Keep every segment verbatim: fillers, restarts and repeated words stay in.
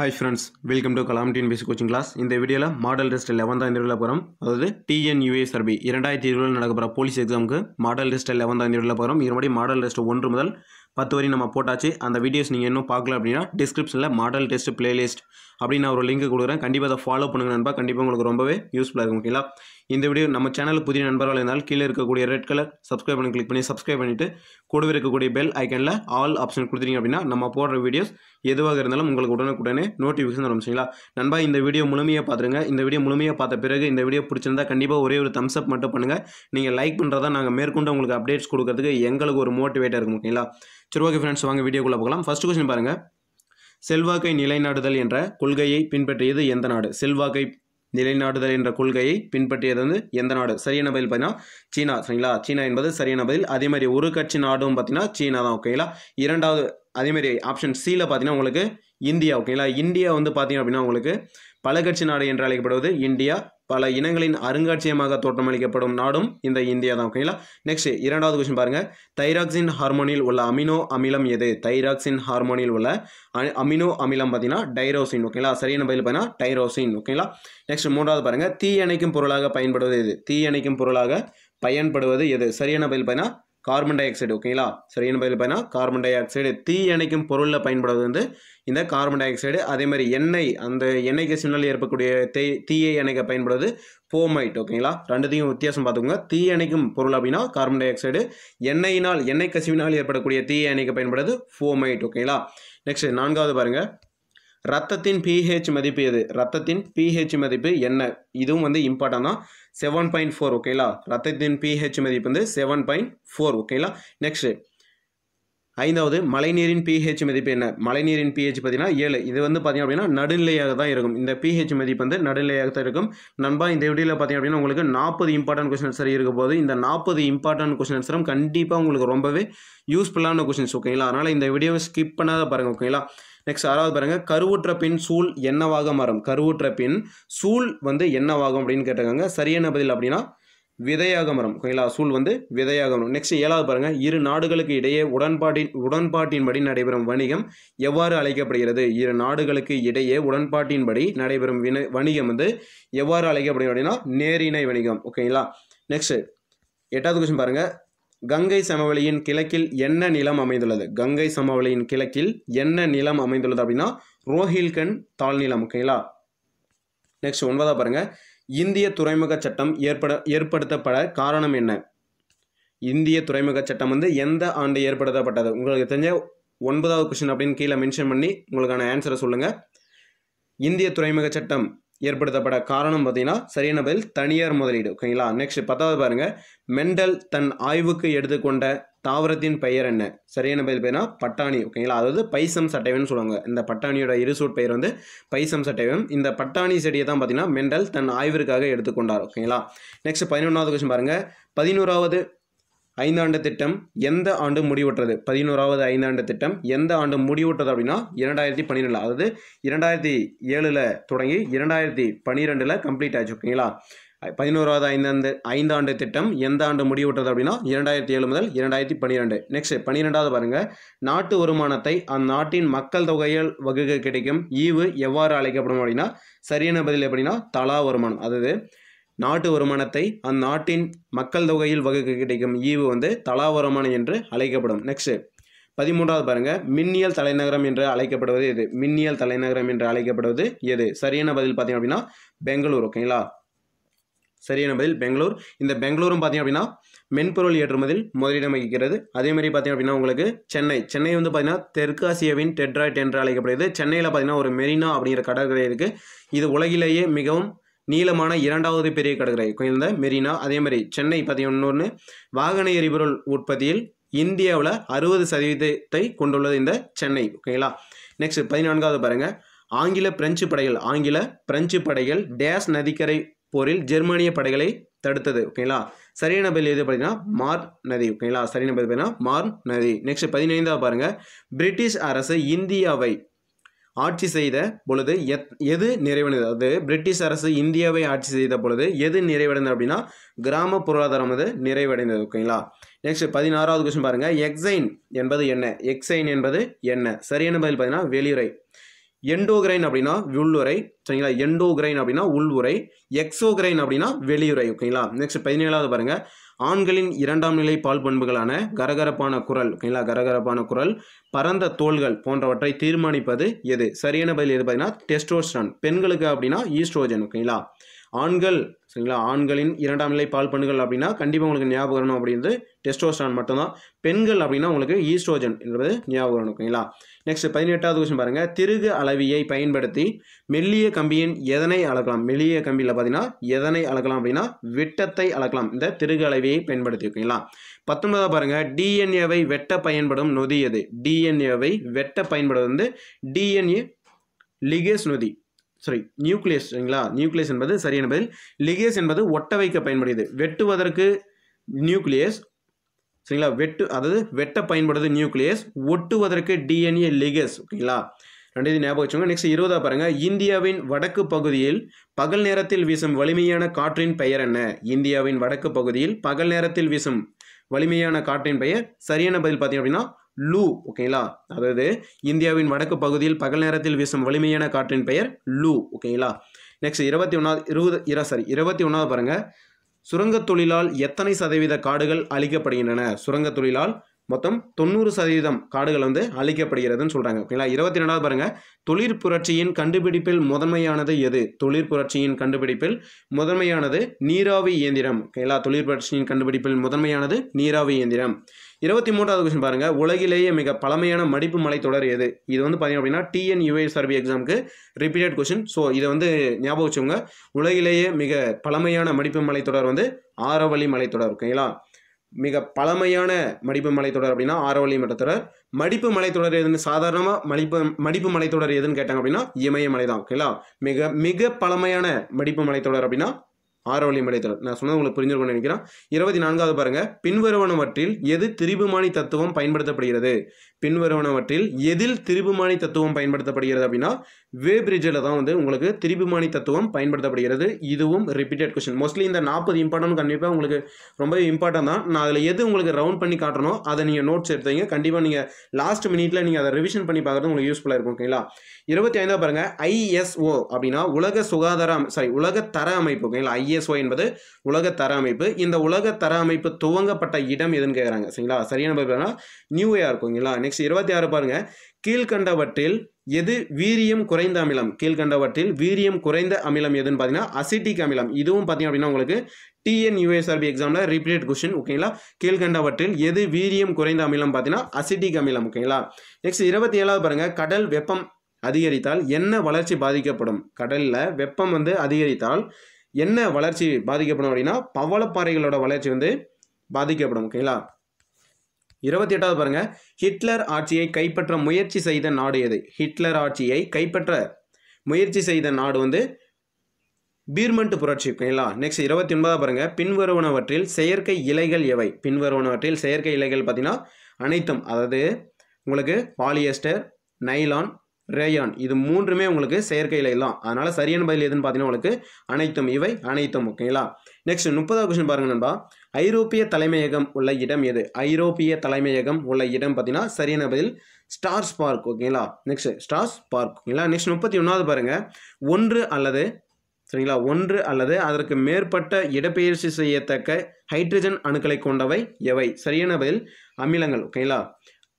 Hi friends, welcome to Calamity and Basic Coaching Class. In the video, model test eleven in the video, that is T N U H S R B. two thousand twenty-two police exam model test eleven in the video, model test one முதல் ten வரை நம்ம போட்டாச்சு. அந்த videos நீங்க இன்னும் பார்க்கல அப்படினா descriptionல model test playlist அப்படி நான் ஒரு லிங்க் கொடுக்கிறேன். கண்டிப்பா அதை follow பண்ணுங்க நண்பா. கண்டிப்பா உங்களுக்கு ரொம்பவே யூஸ்புல்லா இருக்கும். ஓகேங்களா? இந்த வீடியோ நம்ம சேனல் புதிய நண்பர்களா இருந்தால் கீழ இருக்க கூடிய ரெட் கலர் subscribe பண்ணி click பண்ணி subscribe பண்ணிட்டு கூடவே இருக்க கூடிய bell ஐகான்ல all option கொடுத்தீங்க அப்படினா நம்ம போடுற வீடியோஸ் எதுவாக இருந்தாலும் உங்களுக்கு உடனுக்குடனே நோட்டிஃபிகேஷன் வரும். சரிங்களா? நண்பா இந்த வீடியோ முழுமையா பாத்துருங்க. இந்த வீடியோ முழுமையா பார்த்த பிறகு இந்த வீடியோ பிடிச்சிருந்தா கண்டிப்பா ஒரே ஒரு thumbs up மட்டும் பண்ணுங்க. நீங்க லைக் பண்றதா நாங்க மேற்கொண்டு உங்களுக்கு அப்டேட்ஸ் கொடுக்கிறதுக்கு எங்களுக்கு ஒரு மோட்டிவேட்டா இருக்கும். ஓகேங்களா? சரி ஓகே फ्रेंड्स வாங்க வீடியோக்குள்ள போகலாம். ஃபர்ஸ்ட் क्वेश्चन பாருங்க. செல்வாக்கை நிலைநாடுதல் என்ற கொள்கையை பின்பற்றியது எந்த நாடு? செல்வாக்கை நிலைநாடுதல் என்ற கொள்கையை பின்பற்றியது வந்து எந்த நாடு? சரியான பதில் பாத்தீனா சீனா. சரிங்களா? சீனா என்பது சரியான பதில். அதே மாதிரி ஒரு கட்சி நாடும் பாத்தீனா சீனா தான். ஓகேங்களா? இரண்டாவது அதே மாதிரி ஆப்ஷன் C ல பாத்தீனா உங்களுக்கு இந்தியா. ஓகேங்களா? இந்தியா வந்து பாத்தீங்க அப்படினா உங்களுக்கு பல கட்சி நாடு என்று அழைக்கப்படுவது இந்தியா. பல இனங்களின் அருங்காட்சியமாக தோற்றமளிக்கப்படும் நாடும் இந்த இந்தியா தான். ஓகேங்களா? நெக்ஸ்ட் இரண்டாவது क्वेश्चन பாருங்க. தைராக்சின் ஹார்மோனில் உள்ள அமினோ அமிலம் எது? தைராக்சின் ஹார்மோனில் உள்ள அமினோ அமிலம் பாத்தீனா டைரோசின். ஓகேங்களா? சரியான பதில் பாத்தீனா டைரோசின். ஓகேங்களா? நெக்ஸ்ட் மூன்றாவது பாருங்க. தீயணைக்கும் பொருளாக பயன்படுவது எது? தீயணைக்கும் பொருளாக பயன்படுவது எது? சரியான பதில் பாத்தீனா கார்பன் டை ஆக்சைடு. ஓகேங்களா? சரியான பதில் பாத்தீனா கார்பன் டை ஆக்சைடு. தீயணைக்கும் பொருள்ல பயன்படுவது வந்து இந்த கார்பன் டை ஆக்சைடு. அதே மாதிரி எண்ணெய், அந்த எண்ணெய்க்கு சின்னல் ஏற்படக்கூடிய தீயை அணைக்க பயன்படுவது போமைட். ஓகேங்களா? ரெண்டுத்தையும் வித்தியாசம் பார்த்துக்கோங்க. தீயணைக்கும் பொருள் அப்படின்னா கார்பன் டை ஆக்சைடு, எண்ணெயினால் எண்ணெய் கசிவினால் ஏற்படக்கூடிய தீயை அணைக்க பயன்படுவது போமைட். ஓகேங்களா? நெக்ஸ்ட் நான்காவது பாருங்க. ரத்தத்தின் pH மதிப்பு எது? ரத்தத்தின் pH மதிப்பு என்ன? இதுவும் வந்து இம்பார்ட்டன்ட் தான். seven point four. ஓகேங்களா? ரத்தத்தின் pH மதிப்பு வந்து seven point four. ஓகேங்களா? நெக்ஸ்ட் ஐந்தாவது மழைநீரின் pH மதிப்பு என்ன? மழைநீரின் pH பார்த்தீங்கன்னா ஏழு. இது வந்து பார்த்தீங்க அப்படின்னா நடுநிலையாக தான் இருக்கும். இந்த pH மதிப்பு வந்து நடுநிலையாக தான் இருக்கும். நண்பா இந்த வீடியோவில் பார்த்தீங்க அப்படின்னா உங்களுக்கு நாற்பது இம்பார்ட்டன்ட் கொஸ்டின் ஆன்சர் இருக்க போது இந்த நாற்பது இம்பார்ட்டன்ட் கொஸ்டின் ஆன்சரும் கண்டிப்பாக உங்களுக்கு ரொம்பவே யூஸ்ஃபுல்லான கொஸ்டின்ஸ். ஓகேங்களா? அதனால் இந்த வீடியோவை ஸ்கிப் பண்ணாத பாருங்கள். ஓகேங்களா? நெக்ஸ்ட் ஆறாவது பாருங்க. கருவுற்ற பின் சூழ் என்னவாக மாறும்? கருவுற்ற பின் சூழ் வந்து என்னவாகும் அப்படின்னு கேட்டிருக்காங்க. சரியான பதில் அப்படின்னா விதையாக மரம். ஓகேங்களா? சூழ் வந்து விதையாக மரம். நெக்ஸ்ட் ஏழாவது பாருங்க. இரு நாடுகளுக்கு இடையே உடன்பாட்டின் உடன்பாட்டின்படி நடைபெறும் வணிகம் எவ்வாறு அழைக்கப்படுகிறது? இரு நாடுகளுக்கு இடையே உடன்பாட்டின்படி நடைபெறும் வினை வணிகம் வந்து எவ்வாறு அழைக்கப்படுகிறது அப்படின்னா நேரிணை வணிகம். ஓகேங்களா? நெக்ஸ்ட் எட்டாவது கொஸ்டின் பாருங்க. கங்கை சமவெளியின் கிழக்கில் என்ன நிலம் அமைந்துள்ளது? கங்கை சமவெளியின் கிழக்கில் என்ன நிலம் அமைந்துள்ளது அப்படின்னா ரோஹில்கண்ட் தாழ்நிலம். ஓகேங்களா? நெக்ஸ்ட் ஒன்பதா பாருங்க. இந்திய துறைமுக சட்டம் ஏற்பட ஏற்படுத்தப்பட காரணம் என்ன? இந்திய துறைமுக சட்டம் வந்து எந்த ஆண்டு ஏற்படுத்தப்பட்டது? உங்களுக்கு தெரிஞ்ச ஒன்பதாவது கொஸ்டின் அப்படின்னு கீழே மென்ஷன் பண்ணி உங்களுக்கான ஆன்சரை சொல்லுங்க. இந்திய துறைமுக சட்டம் ஏற்படுத்தப்பட காரணம் பார்த்தீங்கன்னா சரியான பதில் தனியார் முதலீடு. ஓகேங்களா? நெக்ஸ்ட் பத்தாவது பாருங்க. மெண்டல் தன் ஆய்வுக்கு எடுத்துக்கொண்ட தாவரத்தின் பெயர் என்ன? சரியான பதில் பேர்னா பட்டாணி. ஓகேங்களா? அதாவது பைசம் சட்டைவன் சொல்லுவாங்க. இந்த பட்டாணியோட இருசூட் பெயர் வந்து பைசம் சட்டைவன். இந்த பட்டாணி செடியை தான் பார்த்தீங்கன்னா மெண்டல் தன் ஆய்விற்காக எடுத்துக்கொண்டார். ஓகேங்களா? நெக்ஸ்ட் பதினொன்றாவது கொஸ்டின் பாருங்க. பதினோராவது ஐந்தாண்டு திட்டம் எந்த ஆண்டு முடிவுற்றது? பதினோராவது ஐந்தாண்டு திட்டம் எந்த ஆண்டு முடிவுற்றது அப்படின்னா இரண்டாயிரத்தி பன்னிரெண்டுல, அதாவது இரண்டாயிரத்தி ஏழுல தொடங்கி இரண்டாயிரத்தி பன்னிரெண்டுல கம்ப்ளீட் ஆச்சு. ஓகேங்களா? பதினோராவது ஐந்தாண்டு ஐந்தாண்டு திட்டம் எந்த ஆண்டு முடிவுற்றது அப்படின்னா இரண்டாயிரத்தி ஏழு முதல் இரண்டாயிரத்தி பன்னிரெண்டு. நெக்ஸ்ட் பன்னிரெண்டாவது பாருங்க. நாட்டு வருமானத்தை அந்நாட்டின் மக்கள் தொகையால் வகுக்க கிடைக்கும் ஈவு எவ்வாறு அழைக்கப்படும் அப்படின்னா சரியான பதில் எப்படின்னா தலா வருமானம். அதாவது நாட்டு வருமானத்தை அந்நாட்டின் மக்கள் தொகையில் வகுக்க கிடைக்கும் ஈவு வந்து தலா வருமானம் என்று அழைக்கப்படும். நெக்ஸ்ட் பதிமூன்றாவது பாருங்க. மின்னியல் தலைநகரம் என்று அழைக்கப்படுவது எது? மின்னியல் தலைநகரம் என்று அழைக்கப்படுவது எது? சரியான பதில் பார்த்தீங்க அப்படின்னா பெங்களூர். ஓகேங்களா? சரியான பதில் பெங்களூர். இந்த பெங்களூரும் பார்த்தீங்க அப்படின்னா மென்பொருள் ஏற்றுமதியில் முதலிடம் வகிக்கிறது. அதே மாதிரி பார்த்தீங்க அப்படின்னா உங்களுக்கு சென்னை சென்னை வந்து பார்த்தீங்கன்னா தெற்காசியாவின் டெட்ராய்ட் என்று அழைக்கப்படுகிறது. சென்னையில் பார்த்தீங்கன்னா ஒரு மெரினா அப்படிங்கிற கடற்கரை இருக்குது. இது உலகிலேயே மிகவும் நீளமான இரண்டாவது பெரிய கடற்கரை இந்த மெரினா. அதே மாதிரி சென்னை பதினொன்று வாகன எரிபொருள் உற்பத்தியில் இந்தியாவில் அறுபது சதவீதத்தை கொண்டுள்ளது இந்த சென்னை. ஓகேங்களா? நெக்ஸ்ட் பதினான்காவது பாருங்க. ஆங்கில பிரெஞ்சு படைகள் ஆங்கில பிரெஞ்சு படைகள் டேஸ் நதிக்கரை போரில் ஜெர்மனிய படைகளை தடுத்தது. ஓகேங்களா? சரியான பதில் எது பார்த்தீங்கன்னா மார் நதி. ஓகேங்களா? சரியான பதில் பார்த்தீங்கன்னா மார் நதி. நெக்ஸ்ட் பதினைந்தாவது பாருங்க. பிரிட்டிஷ் அரசு இந்தியாவை ஆட்சி செய்த பொழுது எது நிறைவடைந்தது? அது பிரிட்டிஷ் அரசு இந்தியாவை ஆட்சி செய்த பொழுது எது நிறைவடைந்தது அப்படின்னா கிராம பொருளாதாரம் அது நிறைவடைந்தது. ஓகேங்களா? நெக்ஸ்ட் பதினாறாவது கொஸ்டின் பாருங்க. எக்ஸைன் என்பது என்ன? எக்ஸைன் என்பது என்ன? சரியான பதில் பார்த்தீங்கன்னா வெளியுறை. எண்டோகிரைன் அப்படின்னா உள்ளுரை, சரிங்களா? எண்டோகிரைன் அப்படின்னா உள்ளுரை, எக்ஸோகிரைன் அப்படின்னா வெளியுரை. ஓகேங்களா? நெக்ஸ்ட் பதினேழாவது பாருங்க, ஆண்களின் இரண்டாம் நிலை பால் பண்புகளான கரகரப்பான குரல், ஓகேங்களா, கரகரப்பான குரல், பரந்த தோள்கள் போன்றவற்றை தீர்மானிப்பது எது? சரியான பதில் எது பார்த்தீங்கன்னா டெஸ்டோஸ்டரான். பெண்களுக்கு அப்படின்னா ஈஸ்ட்ரோஜன். ஓகேங்களா? ஆண்கள், சரிங்களா, ஆண்களின் இரண்டாம் நிலை பால் பண்புகள் அப்படின்னா கண்டிப்பாக உங்களுக்கு ஞாபகம் வரணும் அப்படின்றது டெஸ்டோஸ்டரான் மட்டும்தான். பெண்கள் அப்படின்னா உங்களுக்கு ஈஸ்ட்ரோஜன் என்பது ஞாபகம் வரணும். ஓகேங்களா? நெக்ஸ்ட் பதினெட்டாவது கொஸ்டின் பாருங்க, திருகு அளவியை பயன்படுத்தி மெல்லிய கம்பியின் எதனை அளக்கலாம்? மெல்லிய கம்பியில் பார்த்தீங்கன்னா எதனை அளக்கலாம் அப்படின்னா விட்டத்தை அளக்கலாம், இந்த திருகு அளவியை பயன்படுத்தி. ஓகேங்களா? பத்தொன்பதாவது பாருங்க, டிஎன்ஏவை வெட்ட பயன்படும் நொதி எது? டிஎன்ஏவை வெட்ட பயன்படுவது வந்து டிஎன்ஏ லிகேஸ் நொதி, சாரி நியூக்ளியஸ். சரிங்களா? நியூக்ளியஸ் என்பது சரியான பதில். லிகேஸ் என்பது ஒட்ட வைக்க பயன்படுது. வெட்டுவதற்கு நியூக்ளியஸ், சரிங்களா, வெட்டு அதாவது வெட்ட பயன்படுது நியூக்ளியஸ், ஒட்டுவதற்கு டிஎன்ஏ லிகேஸ். ஓகேங்களா? ரெண்டு ஞாபகம் வச்சுங்க. நெக்ஸ்ட் இருபதாக பாருங்கள், இந்தியாவின் வடக்கு பகுதியில் பகல் நேரத்தில் வீசும் வலிமையான காற்றின் பெயர் என்ன? இந்தியாவின் வடக்கு பகுதியில் பகல் நேரத்தில் வீசும் வலிமையான காற்றின் பெயர் சரியான பதில் பார்த்தீங்க அப்படின்னா லூ. ஓகேங்களா? அதாவது இந்தியாவின் வடக்கு பகுதியில் பகல் நேரத்தில் வீசும் வலிமையான காற்றின் பெயர் லூ. ஓகேங்களா? நெக்ஸ்ட் இருபத்தி ஒன்றாவது இருபது இரா சாரி இருபத்தி ஒன்றாவது பாருங்கள், சுரங்கத் தொழிலால் எத்தனை சதவீத காடுகள் அழிக்கப்படுகின்றன? சுரங்கத் தொழிலால் மொத்தம் தொண்ணூறு சதவீதம் காடுகள் வந்து அழிக்கப்படுகிறதுன்னு சொல்கிறாங்க. ஓகேங்களா? இருபத்தி ரெண்டாவது பாருங்கள், தொழிற் புரட்சியின் கண்டுபிடிப்பில் முதன்மையானது எது? தொழிற் புரட்சியின் கண்டுபிடிப்பில் முதன்மையானது நீராவி இயந்திரம். ஓகேங்களா? தொழிற் புரட்சியின் கண்டுபிடிப்பில் முதன்மையானது நீராவி இயந்திரம். இருபத்தி மூன்றாவது கொஸ்டின் பாருங்கள், உலகிலேயே மிக பழமையான மடிப்பு மலை தொடர் எது? இது வந்து பார்த்தீங்க அப்படின்னா டிஎன்யூஎஸ்ஆர்பி எக்ஸாமுக்கு ரிப்பீட்டட் கொஸ்டின். ஸோ இதை வந்து ஞாபகம் வச்சுக்கோங்க. உலகிலேயே மிக பழமையான மடிப்பு மலை தொடர் வந்து ஆரவல்லி மலை தொடர். ஓகேங்களா? மிக பழமையான மடிப்பு மலைத்தொடர் அப்படின்னா ஆரவல்லி மலைத்தொடர். மடிப்பு மலைத்தொடர் எதுன்னு சாதாரணமாக மடிப்பு மடிப்பு மலைத்தொடர் எதுன்னு கேட்டாங்க அப்படின்னா இமயமலை தான். ஓகேங்களா? மிக மிக பழமையான மடிப்பு மலைத்தொடர் அப்படின்னா ஆரவல்லி மலைத்தொடர். நான் சொன்னது உங்களுக்கு புரிஞ்சிருக்கணும்னு நினைக்கிறேன். இருபத்தி நான்காவது பாருங்கள், பின்வருவனவற்றில் எது திரிபுமானி தத்துவம் பயன்படுத்தப்படுகிறது? பின்வருவனவற்றில் எதில் திரிபுமானி தத்துவம் பயன்படுத்தப்படுகிறது அப்படின்னா வேப்ரிட்ஜில் தான் வந்து உங்களுக்கு திரிபுமானி தத்துவம் பயன்படுத்தப்படுகிறது. இதுவும் ரிப்பீட்டட் கொஸ்டின். மோஸ்ட்லி இந்த நாற்பது இம்பார்ட்டன்ட் கண்டிப்பாக உங்களுக்கு ரொம்பவே இம்பார்ட்டன்ட் தான். நான் அதில் எது உங்களுக்கு ரவுண்ட் பண்ணி காட்டணும் அதை நீங்கள் நோட்ஸ் எடுத்தீங்க கண்டிப்பாக நீங்கள் லாஸ்ட் மினிட்ல நீங்கள் அதை ரிவிஷன் பண்ணி பார்க்குறது உங்களுக்கு யூஸ்ஃபுல்லாக இருக்கும். ஓகேங்களா? இருபத்தி ஐந்தாவது பாருங்கள், ஐஎஸ்ஓ அப்படின்னா உலக சுகாதார சாரி உலக தர அமைப்பு. ஓகேங்களா? ஐஎஸ்ஓ என்பது உலக தர அமைப்பு. இந்த உலக தர அமைப்பு துவங்கப்பட்ட இடம் எதுன்னு கேட்குறாங்க. சரிங்களா? சரியான பதில் நியூயார்க். ஓகேங்களா? நெக்ஸ்ட் இருபத்தி ஆறு பாருங்க, கீழ்கண்டவற்றில் எது வீரியம் குறைந்த அமிலம்? கீழ்கண்டவற்றில் வீரியம் குறைந்த அமிலம் எதுன்னு பார்த்தீங்கன்னா அசிட்டிக் அமிலம். இதுவும் பார்த்தீங்க அப்படின்னா உங்களுக்கு டிஎன்யூஎஸ்ஆர்பி எக்ஸாமில் ரிப்பீட்டட் கொஸ்டின். ஓகேங்களா? கீழ்கண்டவற்றில் எது வீரியம் குறைந்த அமிலம் பார்த்தீங்கன்னா அசிட்டிக் அமிலம். ஓகேங்களா? நெக்ஸ்ட் இருபத்தி ஏழாவது பாருங்க, கடல் வெப்பம் அதிகரித்தால் என்ன வளர்ச்சி பாதிக்கப்படும்? கடலில் வெப்பம் வந்து அதிகரித்தால் என்ன வளர்ச்சி பாதிக்கப்படும் அப்படின்னா பவளப்பாறைகளோட வளர்ச்சி வந்து பாதிக்கப்படும். ஓகேங்களா? இருபத்தி எட்டாவது பாருங்க, ஹிட்லர் ஆட்சியை கைப்பற்ற முயற்சி செய்த நாடு எது? ஹிட்லர் ஆட்சியை கைப்பற்ற முயற்சி செய்த நாடு வந்து பீர்மன்ட் புரட்சி. ஓகேங்களா? நெக்ஸ்ட் இருபத்தி ஒன்பதாவது பாருங்க, பின்வருவனவற்றில் செயற்கை இலைகள் எவை? பின்வருவனவற்றில் செயற்கை இலைகள் பார்த்தீங்கன்னா அனைத்தும், அதாவது உங்களுக்கு பாலியஸ்டர், நைலான், ரேயான், இது மூன்றுமே உங்களுக்கு செயற்கை இலை தான். அதனால சரியான பதில் எதுன்னு பார்த்தீங்கன்னா உங்களுக்கு அனைத்தும், இவை அனைத்தும். ஓகேங்களா? நெக்ஸ்ட் முப்பதாவது கொஸ்டின் பாருங்க நண்பா, ஐரோப்பிய தலைமையகம் உள்ள இடம் எது? ஐரோப்பிய தலைமையகம் உள்ள இடம் பார்த்தீங்கன்னா சரியான பதில் ஸ்டார்ஸ் பார்க். ஓகேங்களா? நெக்ஸ்ட் ஸ்டார்ஸ் பார்க். ஓகேங்களா? நெக்ஸ்ட் முப்பத்தி ஒன்றாவது பாருங்க, ஒன்று அல்லது சரிங்களா ஒன்று அல்லது அதற்கு மேற்பட்ட இடப்பெயர்ச்சி செய்யத்தக்க ஹைட்ரஜன் அணுக்களை கொண்டவை எவை? சரியான பதில் அமிலங்கள். ஓகேங்களா?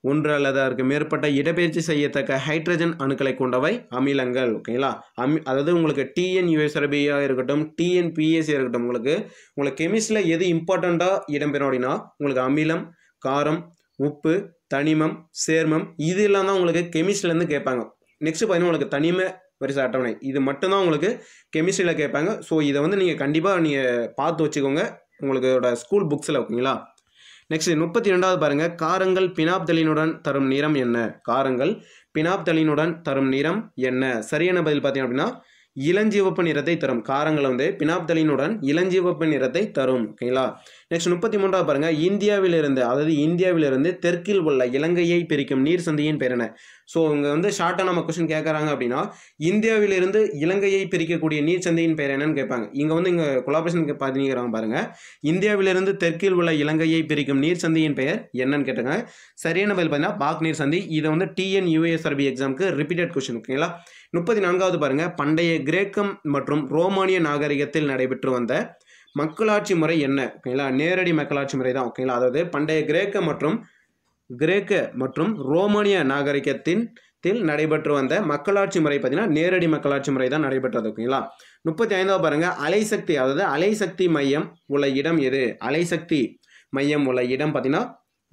ஒன்று அல்லது அதற்கு மேற்பட்ட இடப்பெயர்ச்சி செய்யத்தக்க ஹைட்ரஜன் அணுக்களை கொண்டவை அமிலங்கள். ஓகேங்களா? அமி அதாவது உங்களுக்கு டிஎன்யூஎஸ்ஆர்பியாக இருக்கட்டும், டிஎன்பிஎஸ்சி இருக்கட்டும், உங்களுக்கு உங்களுக்கு கெமிஸ்ட்ரியில் எது இம்பார்ட்டண்ட்டாக இடம்பெறும் அப்படின்னா உங்களுக்கு அமிலம், காரம், உப்பு, தனிமம், சேர்மம், இது எல்லாம் தான் உங்களுக்கு கெமிஸ்ட்ரிலேருந்து கேட்பாங்க. நெக்ஸ்ட் பார்த்தீங்கன்னா உங்களுக்கு தனிம வரிசை அட்டவணை, இது மட்டும்தான் உங்களுக்கு கெமிஸ்ட்ரியில் கேட்பாங்க. ஸோ இதை வந்து நீங்கள் கண்டிப்பாக நீங்கள் பார்த்து வச்சுக்கோங்க உங்களுக்கோட ஸ்கூல் புக்ஸில். ஓகேங்களா? நெக்ஸ்ட் முப்பத்தி ரெண்டாவது பாருங்கள், காரங்கள் பினாப்தலினுடன் தரும் நிறம் என்ன? காரங்கள் பினாப்தலினுடன் தரும் நிறம் என்ன? சரியான பதில் பார்த்தீங்க அப்படின்னா இளஞ்சிவப்பு நிறத்தை தரும். காரங்கள் வந்து பினாப்தலினுடன் இளஞ்சிவப்பு நிறத்தை தரும். ஓகேங்களா? நெக்ஸ்ட் முப்பத்தி மூன்றாவது பாருங்க, இந்தியாவிலிருந்து அதாவது இந்தியாவிலிருந்து தெற்கில் உள்ள இலங்கையை பிரிக்கும் நீர் சந்தியின் பேர் என்ன? ஸோ இங்க வந்து ஷார்ட்டாக நம்ம கொஸ்டின் கேட்கறாங்க அப்படின்னா இந்தியாவிலிருந்து இலங்கையை பிரிக்கக்கூடிய நீர் சந்தியின் பேர் என்னன்னு கேட்பாங்க. இங்க வந்து இங்க கொலாபரேஷன் பாத்தீங்கிறாங்க பாருங்க, இந்தியாவிலிருந்து தெற்கில் உள்ள இலங்கையை பிரிக்கும் நீர் சந்தியின் பெயர் என்னன்னு கேட்டாங்க. சரியான பதில் பார்த்தீங்கன்னா பாக் நீர் சந்தி. இதை வந்து டிஎன்யூஎஸ்ஆர்பி எக்ஸாமுக்கு ரிப்பீட்டட் கொஸ்டின் ஓகேங்களா. முப்பத்தி நான்காவது பாருங்க, பண்டைய கிரேக்கம் மற்றும் ரோமானிய நாகரிகத்தில் நடைபெற்று வந்த மக்களாட்சி முறை என்ன? ஓகேங்களா, நேரடி மக்களாட்சி முறை தான் ஓகேங்களா. அதாவது பண்டைய கிரேக்க மற்றும் கிரேக்க மற்றும் ரோமானிய நாகரிகத்தின் தில் நடைபெற்று வந்த மக்களாட்சி முறை பார்த்தீங்கன்னா நேரடி மக்களாட்சி முறை தான் நடைபெற்றது ஓகேங்களா. முப்பத்தி ஐந்தாவது பாருங்க, அலைசக்தி அதாவது அலைசக்தி மையம் உள்ள இடம் எது? அலைசக்தி மையம் உள்ள இடம் பார்த்தீங்கன்னா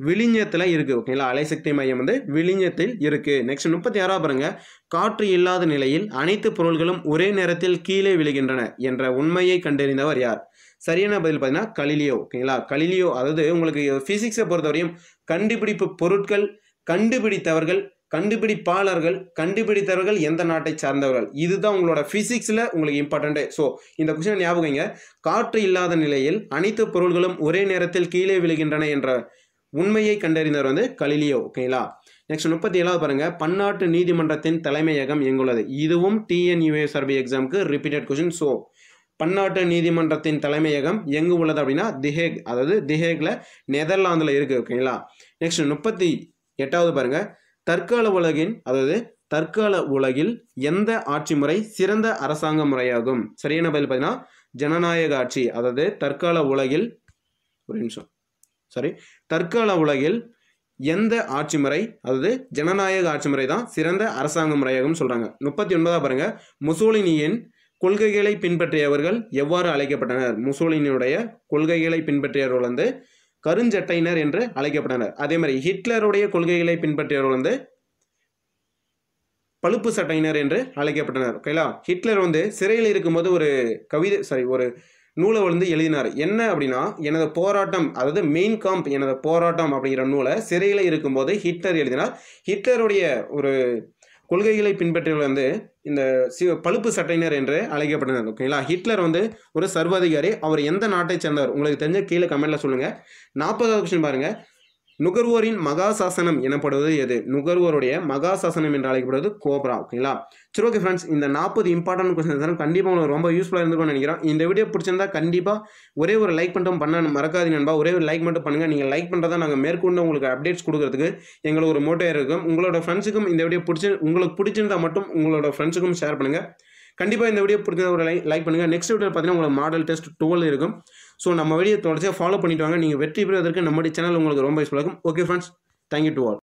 விழிஞ்சத்தில் இருக்குது ஓகேங்களா. அலைசக்தி மையம் வந்து விழிஞ்சத்தில் இருக்குது. நெக்ஸ்ட் முப்பத்தி ஆறாவது பாருங்க, காற்று இல்லாத நிலையில் அனைத்து பொருள்களும் ஒரே நேரத்தில் கீழே விழுகின்றன என்ற உண்மையை கண்டறிந்தவர் யார்? சரியான பதில் பார்த்தீங்கன்னா கலிலியோ ஓகேங்களா. கலிலியோ அதாவது உங்களுக்கு ஃபிசிக்ஸை பொறுத்தவரையும் கண்டுபிடிப்பு பொருட்கள் கண்டுபிடித்தவர்கள் கண்டுபிடிப்பாளர்கள் கண்டுபிடித்தவர்கள் எந்த நாட்டை சார்ந்தவர்கள் இதுதான் உங்களோட ஃபிசிக்ஸில் உங்களுக்கு இம்பார்ட்டன்ட்டு. ஸோ இந்த கொஸ்டின் ஞாபகங்க, காற்று இல்லாத நிலையில் அனைத்து பொருள்களும் ஒரே நேரத்தில் கீழே விழுகின்றன என்ற உண்மையை கண்டறிந்தவர் வந்து கலிலியோ ஓகேங்களா. நெக்ஸ்ட் முப்பத்தி ஏழாவது பாருங்கள், பன்னாட்டு நீதிமன்றத்தின் தலைமையகம் எங்குள்ளது? இதுவும் டிஎன்யூஎஸ்ஆர்பி எக்ஸாமுக்கு ரிப்பீட்டட் கொஸ்டின். ஸோ பன்னாட்டு நீதிமன்றத்தின் தலைமையகம் எங்கு உள்ளது அப்படின்னா திஹேக் அதாவது திஹேகில் நெதர்லாந்தில் இருக்குது ஓகேங்களா. நெக்ஸ்ட் முப்பத்தி எட்டாவது பாருங்கள், தற்கால உலகின் அதாவது தற்கால உலகில் எந்த ஆட்சி முறை சிறந்த அரசாங்க முறையாகும்? சரியான பதில் பார்த்தீங்கன்னா ஜனநாயக ஆட்சி. அதாவது தற்கால உலகில் ஒரு நிமிஷம் சாரி தற்கால உலகில் எந்த ஆட்சி முறை அதாவது ஜனநாயக ஆட்சி முறை தான் சிறந்த அரசாங்க முறையாகும் சொல்கிறாங்க. முப்பத்தி ஒன்பதாக பாருங்கள், முசோலினியின் கொள்கைகளை பின்பற்றியவர்கள் எவ்வாறு அழைக்கப்பட்டனர்? முசோலினியுடைய கொள்கைகளை பின்பற்றியவர்கள் வந்து கருஞ்சட்டையினர் என்று அழைக்கப்பட்டனர். அதே மாதிரி ஹிட்லருடைய கொள்கைகளை பின்பற்றியவர்கள் வந்து பழுப்பு சட்டையினர் என்று அழைக்கப்பட்டனர் ஓகேங்களா. ஹிட்லர் வந்து சிறையில் இருக்கும்போது ஒரு கவிதை சாரி ஒரு நூலை வந்து எழுதினார். என்ன அப்படின்னா எனது போராட்டம் அதாவது மெயின் காம்ப் எனது போராட்டம் அப்படிங்கிற நூலை சிறையில் இருக்கும்போது ஹிட்லர் எழுதினார். ஹிட்லருடைய ஒரு கொள்கைகளை பின்பற்றியவர்கள் வந்து இந்த சி பழுப்பு சட்டையினர் என்று அழைக்கப்பட்டனர் ஓகேங்களா. ஹிட்லர் வந்து ஒரு சர்வாதிகாரி. அவர் எந்த நாட்டை சேர்ந்தவர்? உங்களுக்கு தெரிஞ்ச கீழே கமெண்ட்டில் சொல்லுங்கள். நாற்பதாவது ஆப்ஷன் பாருங்கள், நுகர்வோரின் மகாசாசனம் எனப்படுவது எது? நுகர்வோருடைய மகாசாசனம் என்று அழைக்கப்படுவது கோப்ரா ஓகேங்களா. சரி ஓகே ஃப்ரெண்ட்ஸ், இந்த நாற்பது இம்பார்ட்டன்ட் கொஸ்டின் கண்டிப்பாக உங்களுக்கு ரொம்ப யூஸ்ஃபுல்லாக இருந்துக்கும்னு நினைக்கிறேன். இந்த வீடியோ பிடிச்சிருந்தா கண்டிப்பாக ஒரே ஒரு லைக் மட்டும் பண்ண மறக்காதீங்க நண்பா. ஒரே ஒரு லைக் மட்டும் பண்ணுங்கள். நீங்கள் லைக் பண்ணுறதா நாங்கள் மேற்கொண்டு உங்களுக்கு அப்டேட்ஸ் கொடுக்கறதுக்கு எங்களுக்கு ஒரு மோட்டிவாக இருக்கும். உங்களோட ஃப்ரெண்ட்ஸுக்கும் இந்த வீடியோ பிடிச்சி உங்களுக்கு பிடிச்சிருந்தா மட்டும் உங்களோட ஃப்ரெண்ட்ஸுக்கும் ஷேர் பண்ணுங்கள். கண்டிப்பாக இந்த வீடியோ பிடிச்ச ஒரு லைக் லைக் பண்ணுங்கள். நெக்ஸ்ட் வீடியோ பார்த்தீங்கன்னா உங்களுக்கு மாடல் டெஸ்ட் டுவெல் இருக்கும். ஸோ நம்ம வீடியோ தொடர்ச்சியாக ஃபாலோ பண்ணிவிட்டு வாங்க. நீங்கள் வெற்றி பெறுவதற்கு நம்முடைய சேனல் உங்களுக்கு ரொம்ப யூஸ்ஃபுல்லாக இருக்கும். Okay friends, thank you to all.